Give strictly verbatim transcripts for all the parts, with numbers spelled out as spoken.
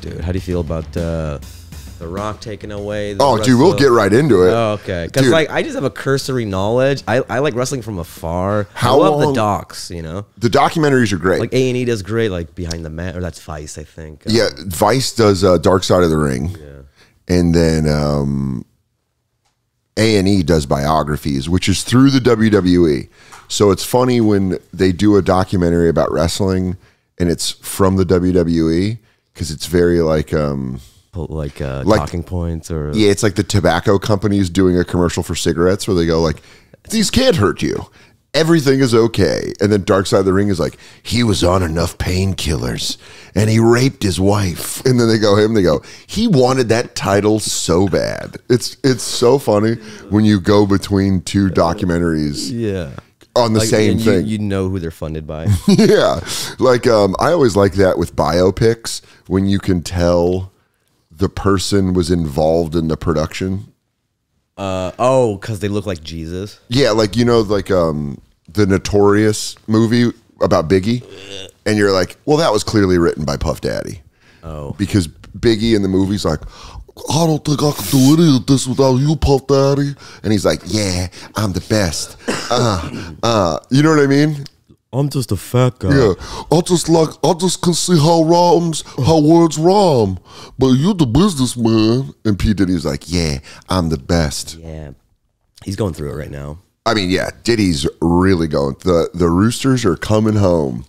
dude. How do you feel about uh, The Rock taking away? The oh, dude, we'll get right into it. Oh, okay. Because like I just have a cursory knowledge. I, I like wrestling from afar. How I love long, the docs, you know? The documentaries are great. Like A and E does great, like Behind the Mat, or that's Vice, I think. Um, yeah, Vice does uh, Dark Side of the Ring. Yeah. And then um, A and E does biographies, which is through the W W E. So it's funny when they do a documentary about wrestling and it's from the W W E, because it's very like... Um, like, uh, like talking points or... Yeah, it's like the tobacco companies doing a commercial for cigarettes where they go like, these can't hurt you. Everything is okay. And then Dark Side of the Ring is like, he was on enough painkillers and he raped his wife. And then they go him, they go, he wanted that title so bad. It's it's so funny when you go between two documentaries. Yeah. On the like, same you, thing. You know who they're funded by. Yeah. Like um I always like that with biopics, when you can tell the person was involved in the production. Uh, oh, because they look like Jesus. Yeah, like, you know, like um, the Notorious movie about Biggie. And you're like, well, that was clearly written by Puff Daddy. Oh. Because Biggie in the movie's like, I don't think I could do any of this without you, Puff Daddy. And he's like, yeah, I'm the best. Uh, uh, you know what I mean? I'm just a fat guy. Yeah, I just like I just can see how rhymes, how words rhyme. But you're the businessman, and P Diddy's like, yeah, I'm the best. Yeah, he's going through it right now. I mean, yeah, Diddy's really going. the The roosters are coming home.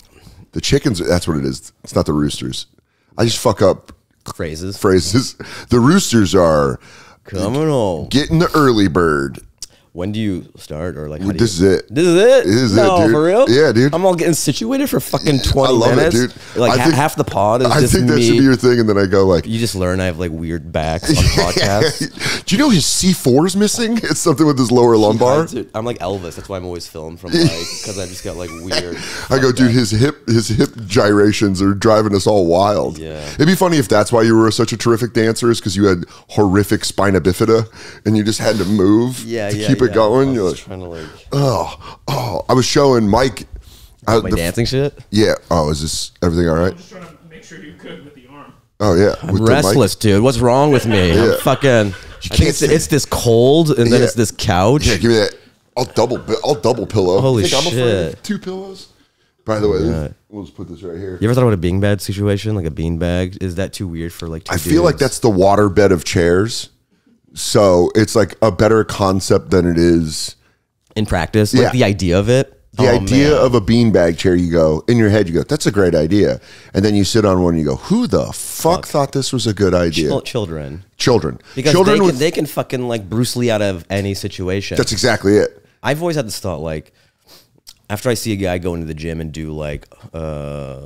The chickens. That's what it is. It's not the roosters. I just fuck up phrases. Phrases. The roosters are coming home. Getting the early bird. When do you start, or like? How do this you, is it. This is it. This is no, it, dude. For real? Yeah, dude. I'm all getting situated for fucking twenty minutes. I love minutes. it, dude. Like I ha think, half the pod is I just think that me. should be your thing, and then I go like. You just learn I have like weird backs on podcasts. Do you know his C four is missing? It's something with his lower lumbar. It. I'm like Elvis. That's why I'm always filmed from like because I just got like weird. I go, dude. Back. His hip, his hip gyrations are driving us all wild. Yeah. It'd be funny if that's why you were such a terrific dancer, is because you had horrific spina bifida, and you just had to move. Yeah. To yeah. Keep Yeah, going. You're like, trying to like, oh, oh! I was showing Mike I, my the, dancing shit. Yeah. Oh, is this everything all right? I'm just trying to make sure you're good with the arm. Oh yeah. I'm with restless, dude. What's wrong with me? Yeah. I'm fucking. You can't it's, it's this cold, and yeah. then it's this couch. Yeah, give me that. I'll double. I'll double pillow. Holy shit! I'm afraid of two pillows. By the way, yeah. we'll just put this right here. You ever thought about a beanbag situation, like a beanbag? Is that too weird for like? Two I feel dudes? like that's the water bed of chairs. So it's like a better concept than it is in practice. Like yeah. the idea of it. The oh, idea man. of a beanbag chair, you go, in your head, you go, that's a great idea. And then you sit on one and you go, who the fuck, fuck. thought this was a good idea? Ch children. Children. Because children they, can, with, they can fucking like Bruce Lee out of any situation. That's exactly it. I've always had this thought, like, after I see a guy go into the gym and do like, uh,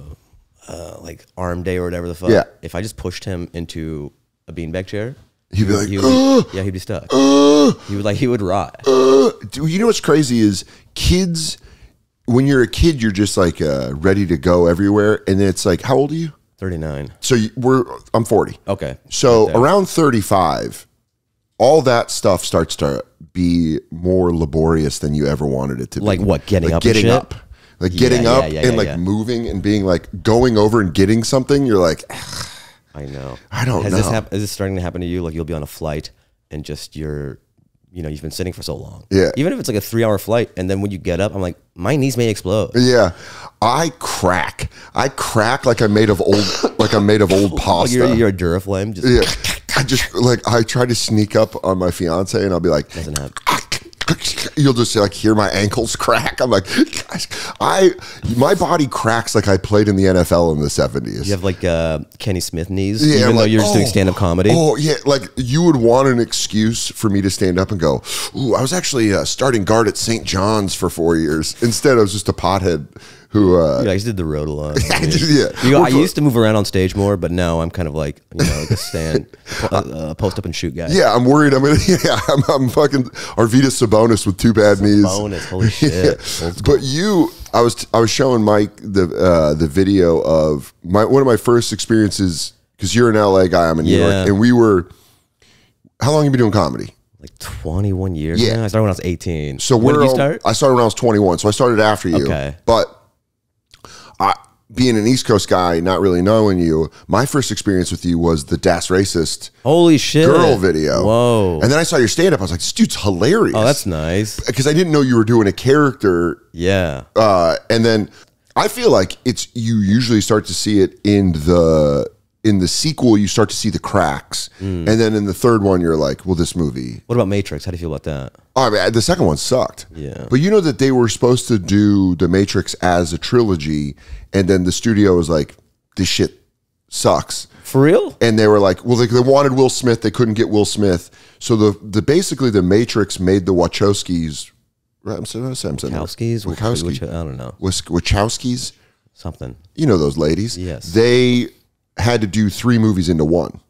uh, like arm day or whatever the fuck, yeah. if I just pushed him into a beanbag chair, he'd be like, he would, uh, yeah, he'd be stuck. Uh, he would like, he would rot. Uh, you know what's crazy is kids. When you're a kid, you're just like uh, ready to go everywhere, and then it's like, how old are you? thirty-nine. So you, we're, I'm forty. Okay. So right around thirty-five, all that stuff starts to be more laborious than you ever wanted it to be. Like what? Getting like up. Getting and shit? up. Like yeah, getting yeah, up yeah, yeah, and like yeah. moving and being like going over and getting something. You're like. I know. I don't Has know. This is this starting to happen to you? Like you'll be on a flight and just you're, you know, you've been sitting for so long. Yeah. Even if it's like a three hour flight. And then when you get up, I'm like, my knees may explode. Yeah. I crack. I crack like I'm made of old, like I'm made of old pasta. You're, you're a Duraflame. Just yeah. I just like, I try to sneak up on my fiance and I'll be like, doesn't happen. You'll just like hear my ankles crack. I'm like, I, my body cracks like I played in the N F L in the seventies. You have like uh, Kenny Smith knees, yeah, even I'm though like, you're just oh, doing stand-up comedy. Oh yeah, like you would want an excuse for me to stand up and go, ooh, I was actually uh, starting guard at Saint John's for four years. Instead, I was just a pothead. Who, uh, yeah, I just did the road a lot. I mean, yeah. you know, I used to move around on stage more, but now I'm kind of like, you know, like a stand, uh, uh, post up and shoot guy. Yeah, I'm worried. I'm gonna, yeah, I'm, I'm fucking Arvydas Sabonis with two bad Sabonis, knees. Sabonis, holy shit. Yeah. But you, I was, I was showing Mike the uh, the video of my one of my first experiences, because you're an L A guy, I'm in New yeah. York, and we were. How long have you been doing comedy? Like twenty-one years. Yeah, now? I started when I was eighteen. So when did you start? I started when I was twenty-one. So I started after you. Okay, but. I, being an East Coast guy, not really knowing you, my first experience with you was the Das Racist Holy shit. girl video. Whoa. And then I saw your stand-up. I was like, this dude's hilarious. Oh, that's nice. Because I didn't know you were doing a character. Yeah. Uh, and then I feel like it's you usually start to see it in the... in the sequel, you start to see the cracks. Mm. And then in the third one, you're like, well, this movie. What about Matrix? How do you feel about that? I mean, the second one sucked. Yeah. But you know that they were supposed to do The Matrix as a trilogy, and then the studio was like, this shit sucks. For real? And they were like, well, they, they wanted Will Smith. They couldn't get Will Smith. So the the basically The Matrix made the Wachowskis. Right, I'm sorry, I'm sorry, I'm sorry. Wachowskis? Wachowskis. I don't know. Wachowskis? Something. You know those ladies. Yes. They... had to do three movies into one.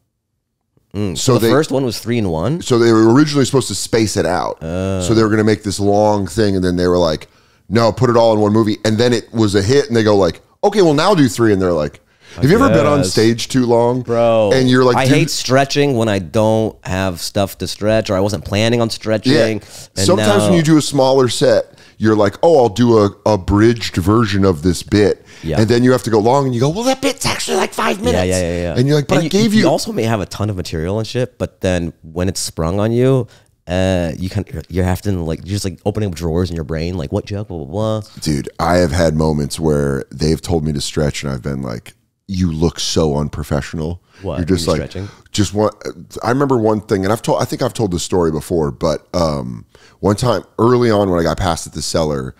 Mm, so so the they, first one was three in one? So they were originally supposed to space it out. Uh. So they were going to make this long thing, and then they were like, no, put it all in one movie. And then it was a hit, and they go like, okay, well, now do three. And they're like, have I you guess. ever been on stage too long? Bro. And you're like, I hate stretching when I don't have stuff to stretch, or I wasn't planning on stretching. Yeah. And sometimes now when you do a smaller set, you're like, oh, I'll do a abridged version of this bit. Yep. And then you have to go long and you go, well, that bit's actually like five minutes. Yeah, yeah, yeah. yeah. And you're like, but and I you, gave you. You also may have a ton of material and shit, but then when it's sprung on you, uh, you can, you're having like, you're just like opening up drawers in your brain, like what joke, blah, blah, blah. Dude, I have had moments where they've told me to stretch and I've been like, you look so unprofessional. What? You're just you're like, stretching? just one. I remember one thing, and I've told, I think I've told this story before, but um, one time early on when I got passed at the Cellar,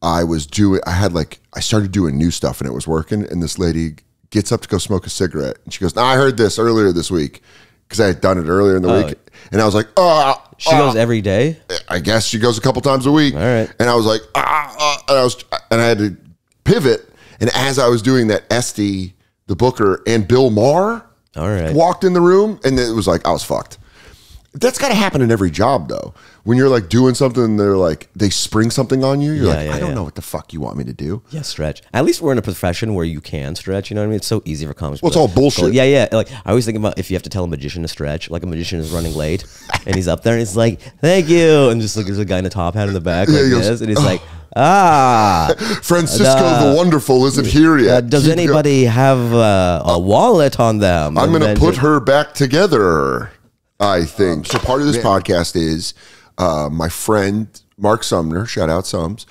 I was doing, I had like, I started doing new stuff and it was working. And this lady gets up to go smoke a cigarette. And she goes, nah, I heard this earlier this week because I had done it earlier in the uh, week. And I was like, ah. Uh, she uh, goes every day? I guess she goes a couple times a week. All right. And I was like, ah. Uh, and I was, and I had to pivot. And as I was doing that, Esty, the booker, and Bill Maher All right. walked in the room, and it was like, I was fucked. That's got to happen in every job, though. When you're like doing something, and they're like, they spring something on you. You're yeah, like, yeah, I don't yeah. know what the fuck you want me to do. Yeah, stretch. At least we're in a profession where you can stretch. You know what I mean? It's so easy for comics. Well, it's all bullshit. Cool. Yeah, yeah. Like I always think about if you have to tell a magician to stretch. Like a magician is running late, and he's up there, and it's like, thank you, and just like there's a guy in a top hat in the back, like yeah, he goes, this, and he's oh. like. Ah, Francisco uh, the Wonderful isn't here yet. Uh, does Keep anybody going. have uh, a uh, wallet on them? I'm going to put her back together, I think. Uh, so part of this man. podcast is uh, my friend Mark Sumner, shout out Sums,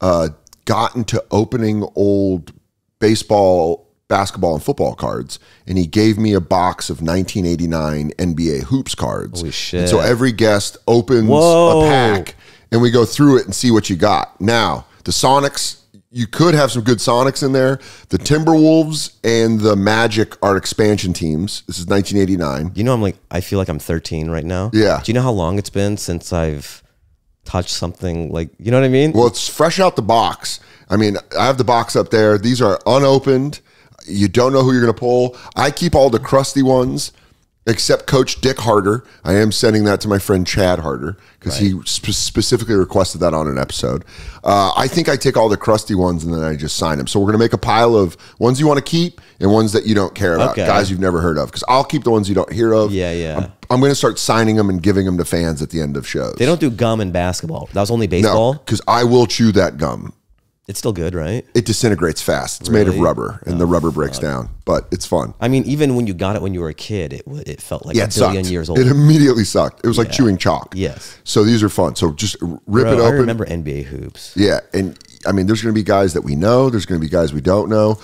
uh, got into opening old baseball, basketball, and football cards, and he gave me a box of nineteen eighty-nine N B A hoops cards. Holy shit. And so every guest opens Whoa. a pack. And we go through it and see what you got. Now, the Sonics, you could have some good Sonics in there. The Timberwolves and the Magic are expansion teams. This is nineteen eighty-nine. You know, I'm like, I feel like I'm thirteen right now. Yeah. Do you know how long it's been since I've touched something like, you know what I mean? Well, it's fresh out the box. I mean, I have the box up there. These are unopened. You don't know who you're going to pull. I keep all the crusty ones. Except Coach Dick Harder. I am sending that to my friend Chad Harder because right. he sp specifically requested that on an episode. Uh, I think I take all the crusty ones and then I just sign them. So we're going to make a pile of ones you want to keep and ones that you don't care about, okay. guys you've never heard of, because I'll keep the ones you don't hear of. Yeah, yeah. I'm, I'm going to start signing them and giving them to fans at the end of shows. They don't do gum in basketball. That was only baseball? No, because I will chew that gum. It's still good, right? It disintegrates fast. It's really? made of rubber, and oh, the rubber breaks fuck. down, but it's fun. I mean, even when you got it when you were a kid, it it felt like yeah, a billion sucked. years old. It immediately sucked. It was yeah. like chewing chalk. Yes. So these are fun. So just rip Bro, it open. I remember N B A hoops. Yeah, and I mean, there's going to be guys that we know. There's going to be guys we don't know.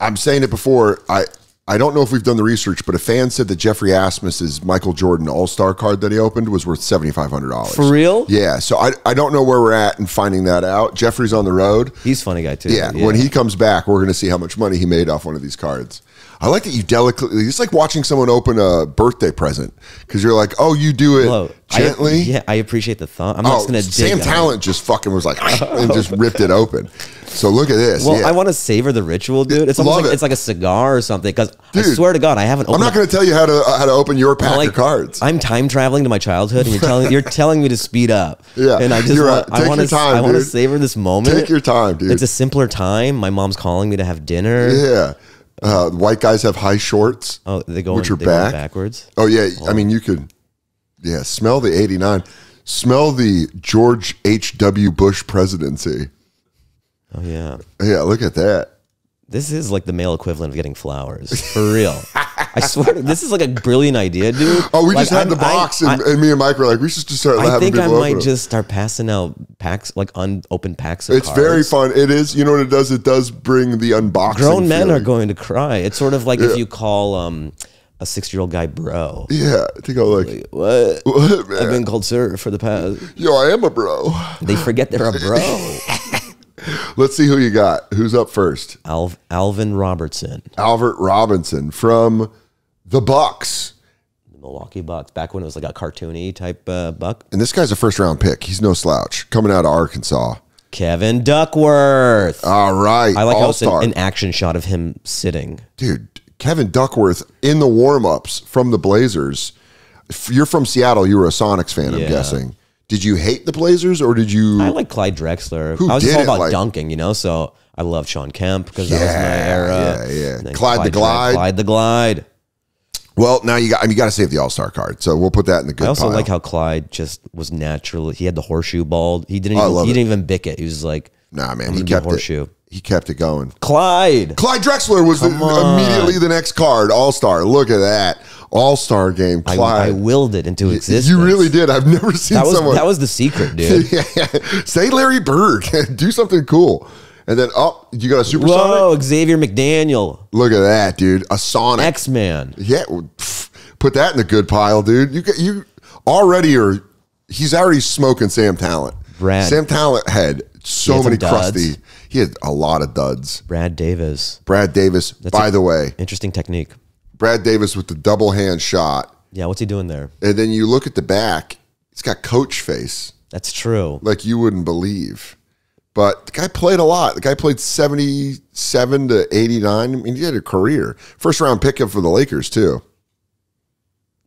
I'm saying it before. I, I don't know if we've done the research, but a fan said that Jeffrey Asmus's Michael Jordan All-Star card that he opened was worth seven thousand five hundred dollars. For real? Yeah. So I, I don't know where we're at in finding that out. Jeffrey's on the road. He's a funny guy, too. Yeah. yeah. When he comes back, we're going to see how much money he made off one of these cards. I like that you delicately, it's like watching someone open a birthday present because you're like, oh, you do it Hello. gently. I, yeah, I appreciate the thought. I'm oh, not going to dig Sam Talent just fucking was like, and just ripped it open. So look at this. Well, yeah. I want to savor the ritual, dude. It's almost like, it. it's like a cigar or something because I swear to God, I haven't opened I'm not going to tell you how to uh, how to open your pack like, of cards. I'm time traveling to my childhood and you're telling, you're telling me to speed up. Yeah. And I just want, right. I want to I want to savor this moment. Take your time, dude. It's a simpler time. My mom's calling me to have dinner. Yeah. Uh, white guys have high shorts. Oh, they go which on, are they back. go backwards. Oh yeah, oh. I mean you could, yeah. Smell the eighty-nine. Smell the George H W Bush presidency. Oh yeah. Yeah, look at that. this is like the male equivalent of getting flowers. For real. I swear, this is like a brilliant idea, dude. Oh, we like, just had I'm, the box, I, and, I, and me and Mike were like, we should just start I having people I think I might just start passing out packs, like unopened packs of It's cards. Very fun. It is. You know what it does? It does bring the unboxing Grown men feeling. Are going to cry. It's sort of like yeah. if you call... Um, a six-year-old guy bro. Yeah, I think I'll like, like what? what man? I've been called sir for the past. Yo, I am a bro. They forget they're a bro. Let's see who you got. Who's up first? Alv Alvin Robertson. Albert Robinson from the Bucks. The Milwaukee Bucks. Back when it was like a cartoony type uh, buck. And this guy's a first-round pick. He's no slouch. Coming out of Arkansas. Kevin Duckworth. All right. I like how it's an, an action shot of him sitting. Dude. Kevin Duckworth in the warm-ups from the Blazers. If you're from Seattle, you were a Sonics fan, I'm yeah. guessing. Did you hate the Blazers or did you... I like Clyde Drexler. Who I was just all about like... dunking, you know? So I love Sean Kemp because yeah, that was my era. Yeah, yeah. Clyde, Clyde the Glide. Clyde the Glide. Well, now you got I mean, you got to save the All-Star card. So we'll put that in the good I also pile. Like how Clyde just was naturally... He had the horseshoe bald. He didn't, oh, even, he didn't even bick it. He was like... Nah, man. I'm he kept horseshoe. It. He kept it going. Clyde. Clyde Drexler was the, immediately the next card. All-Star. Look at that. All-Star game. Clyde. I, I willed it into existence. You really did. I've never seen that was, someone. That was the secret, dude. yeah. Say Larry Bird. Do something cool. And then, oh, you got a Super Whoa, Sonic? Whoa, Xavier McDaniel. Look at that, dude. A Sonic. X-Man. Yeah. Put that in the good pile, dude. You, you already are, he's already smoking Sam Talent. Brad. Sam Talent had so had many crusty. He had a lot of duds. Brad Davis. Brad Davis, That's by the way. Interesting technique. Brad Davis with the double hand shot. Yeah, what's he doing there? And then you look at the back. It's got coach face. That's true. Like you wouldn't believe. But the guy played a lot. The guy played seventy-seven to eighty-nine. I mean, he had a career. First round pickup for the Lakers, too.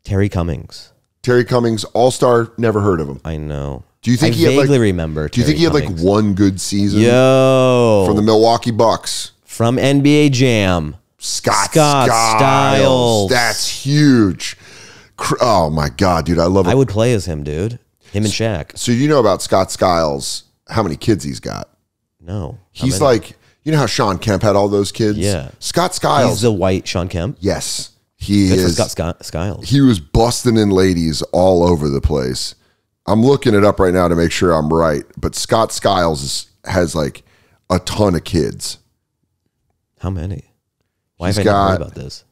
Terry Cummings. Terry Cummings, all-star, never heard of him. I know. Do you think I he vaguely had like, remember? Do you think he had Cummings. like one good season? Yo, from the Milwaukee Bucks, from N B A Jam, Scott, Scott Skiles. Skiles. That's huge. Oh my god, dude, I love it. I would play as him, dude. Him and Shaq. So you know about Scott Skiles? How many kids he's got? No, he's like you know how Sean Kemp had all those kids. Yeah, Scott Skiles. He's the white Sean Kemp. Yes, he good is. For Scott Skiles. He was busting in ladies all over the place. I'm looking it up right now to make sure I'm right, but Scott Skiles is, has like a ton of kids. How many? Why He's have I not heard about this?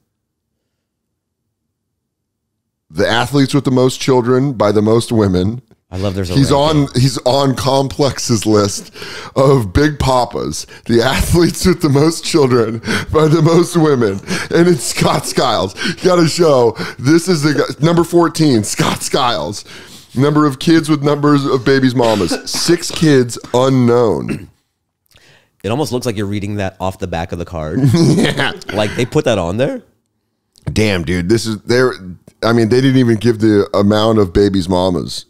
The athletes with the most children by the most women. I love there's a he's ranking. on he's on Complex's list of Big Papas, the athletes with the most children by the most women, and it's Scott Skiles. You gotta show this is the guy, number fourteen, Scott Skiles. Number of kids with numbers of babies' mamas. Six kids unknown. It almost looks like you're reading that off the back of the card. yeah. Like they put that on there? Damn, dude. This is there. I mean, they didn't even give the amount of babies' mamas.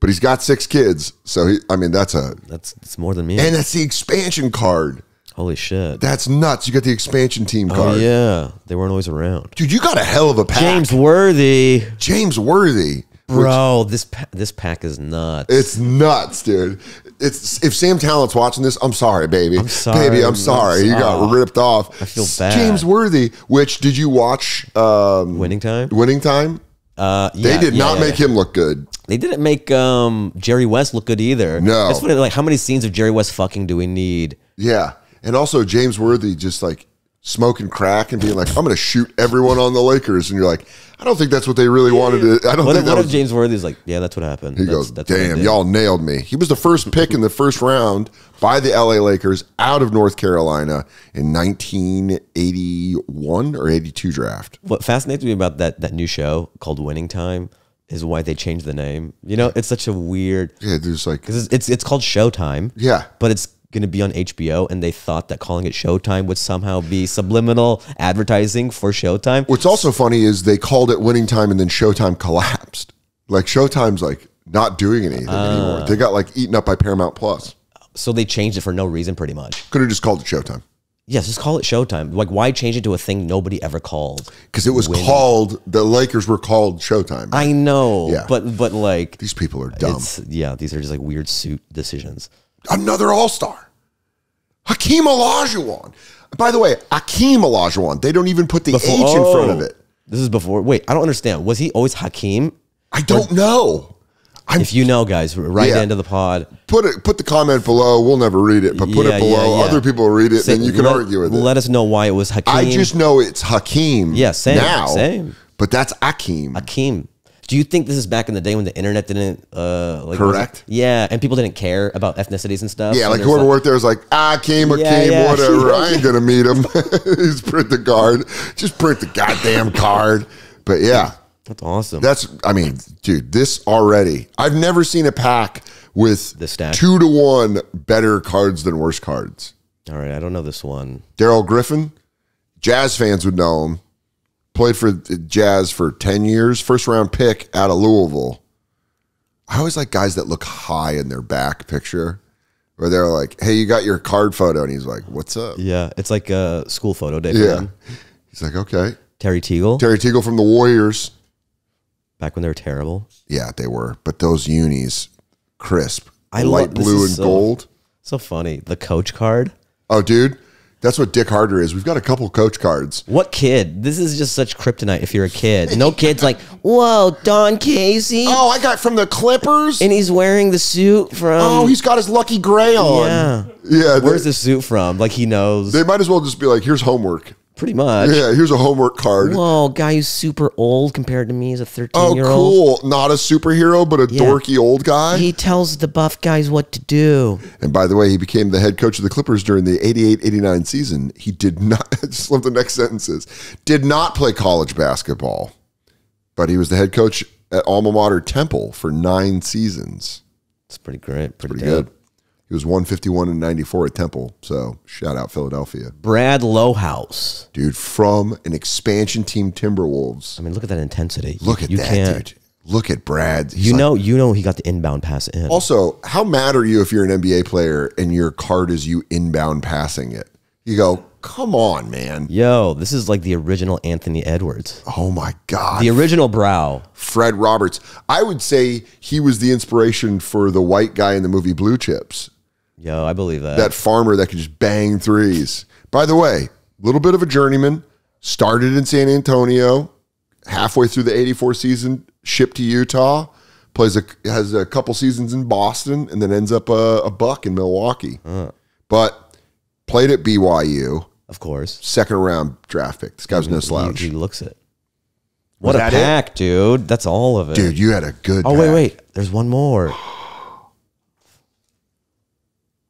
But he's got six kids. So he, I mean that's a that's it's more than me. And that's the expansion card. Holy shit. That's nuts. You got the expansion team card. Oh, yeah. They weren't always around. Dude, you got a hell of a pack. James Worthy. James Worthy. Bro, Which, this pa this pack is nuts. It's nuts, dude. It's if Sam Talent's watching this, I'm sorry, baby. I'm sorry, baby. I'm sorry. You got ripped off. I feel bad. James Worthy. Which did you watch? Um, Winning Time. Winning Time. Uh, yeah, they did yeah, not yeah, make yeah. him look good. They didn't make um, Jerry West look good either. No. That's funny. Like, how many scenes of Jerry West fucking do we need? Yeah, and also James Worthy just like smoking crack and being like, I'm going to shoot everyone on the Lakers. And you're like, I don't think that's what they really yeah. wanted to. I don't what think if, that what was, if James Worthy's like, yeah, that's what happened. He that's, goes, that's damn, y'all nailed me. He was the first pick in the first round by the L A Lakers out of North Carolina in nineteen eighty-one or eighty-two draft. What fascinates me about that, that new show called Winning Time is why they changed the name. You know, it's such a weird. Yeah, there's like. Because it's, it's, it's called Showtime. Yeah. But it's going to be on H B O, and they thought that calling it Showtime would somehow be subliminal advertising for Showtime. What's also funny is they called it Winning Time, and then Showtime collapsed. Like Showtime's like not doing anything uh, anymore. They got like eaten up by Paramount Plus. So they changed it for no reason, pretty much. Could have just called it Showtime. Yes, just call it Showtime. Like, why change it to a thing nobody ever called? Because it was Winning. called, the Lakers were called Showtime. Right? I know, yeah. but but like these people are dumb. It's, yeah, these are just like weird suit decisions. Another all-star. Hakeem Olajuwon. By the way, Hakeem Olajuwon. They don't even put the before, H in oh, front of it. This is before. Wait, I don't understand. Was he always Hakeem? I don't or, know. I'm, if you know, guys, right yeah. into the pod. Put it. Put the comment below. We'll never read it, but put yeah, it below. Yeah, yeah. Other people will read it, Say, and you can let, argue with let it. Let us know why it was Hakeem. I just know it's Hakeem. Yeah, same. Now, same. But that's Hakeem. Hakeem. Do you think this is back in the day when the internet didn't... Uh, like, Correct. Yeah, and people didn't care about ethnicities and stuff. Yeah, like whoever stuff. worked there was like, ah, came or yeah, came, yeah. whatever. I ain't going to meet him. Just print the card. Just print the goddamn card. But yeah. That's awesome. That's, I mean, dude, this already... I've never seen a pack with the stack. two to one better cards than worse cards. All right, I don't know this one. Darryl Griffin. Jazz fans would know him. Played for Jazz for ten years. First round pick out of Louisville. I always like guys that look high in their back picture where they're like, hey, you got your card photo. And he's like, what's up? Yeah, it's like a school photo day for yeah. them. He's like, okay. Terry Teagle. Terry Teagle from the Warriors. Back when they were terrible. Yeah, they were. But those unis, crisp. I Light blue and so, gold. So funny. The coach card. Oh, dude. That's what Dick Harder is. We've got a couple coach cards. What kid? This is just such kryptonite if you're a kid. No kid's like, whoa, Don Casey. Oh, I got from the Clippers. And he's wearing the suit from... Oh, he's got his lucky gray on. Yeah. yeah Where's they, the suit from? Like, he knows. They might as well just be like, here's homework. Pretty much. Yeah, here's a homework card. Whoa, guy who's super old compared to me as a thirteen-year-old. Oh, cool. Not a superhero, but a yeah. dorky old guy. He tells the buff guys what to do. And by the way, he became the head coach of the Clippers during the eighty-eight eighty-nine season. He did not, just love the next sentences, did not play college basketball, but he was the head coach at alma mater Temple for nine seasons. That's pretty great. Pretty, pretty good. He was one fifty-one and ninety-four at Temple, so shout out Philadelphia. Brad Lowhouse. Dude, from an expansion team Timberwolves. I mean, look at that intensity. Look at you that, can't. dude. Look at Brad. He's you like, know you know, he got the inbound pass in. Also, how mad are you if you're an N B A player and your card is you inbound passing it? You go, come on, man. Yo, this is like the original Anthony Edwards. Oh, my God. The original brow. Fred Roberts. I would say he was the inspiration for the white guy in the movie Blue Chips. Yo, I believe that. That farmer that could just bang threes. By the way, a little bit of a journeyman. Started in San Antonio. Halfway through the eighty-four season, shipped to Utah. Plays a, has a couple seasons in Boston and then ends up a, a buck in Milwaukee. Uh. But played at B Y U. Of course. Second round draft pick. This guy was no slouch. He, he looks it. What was a pack, it? dude. That's all of it. Dude, you had a good Oh, pack. wait, wait. There's one more.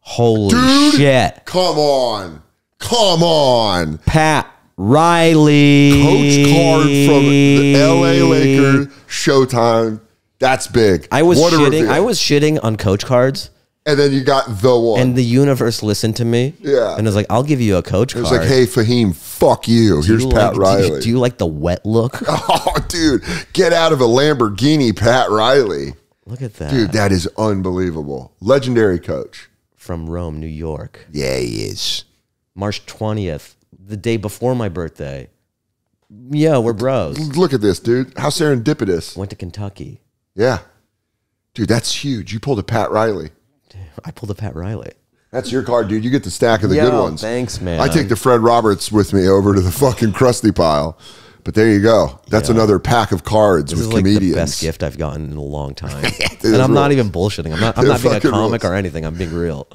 Holy Dude, shit. Come on. Come on. Pat Riley. Coach card from the L A Lakers. Showtime. That's big. I was what shitting. I was shitting on coach cards. And then you got the one. And the universe listened to me. Yeah. And I was like, I'll give you a coach card. It was card. like, hey, Fahim, fuck you. Do Here's you Pat like, Riley. Do you, do you like the wet look? Oh, dude. Get out of a Lamborghini, Pat Riley. Look at that. Dude, that is unbelievable. Legendary coach. From Rome, New York. Yeah, he is. March twentieth, the day before my birthday. Yeah, we're bros. Look at this, dude. How serendipitous. Went to Kentucky. Yeah. Dude, that's huge. You pulled a Pat Riley. Dude, I pulled a Pat Riley. That's your card, dude. You get the stack of the Yo, good ones. Thanks, man. I take the Fred Roberts with me over to the fucking crusty pile. But there you go. That's Yo. another pack of cards this with is like comedians. The best gift I've gotten in a long time. And I'm real. not even bullshitting. I'm not, I'm not being a comic real. or anything. I'm being real.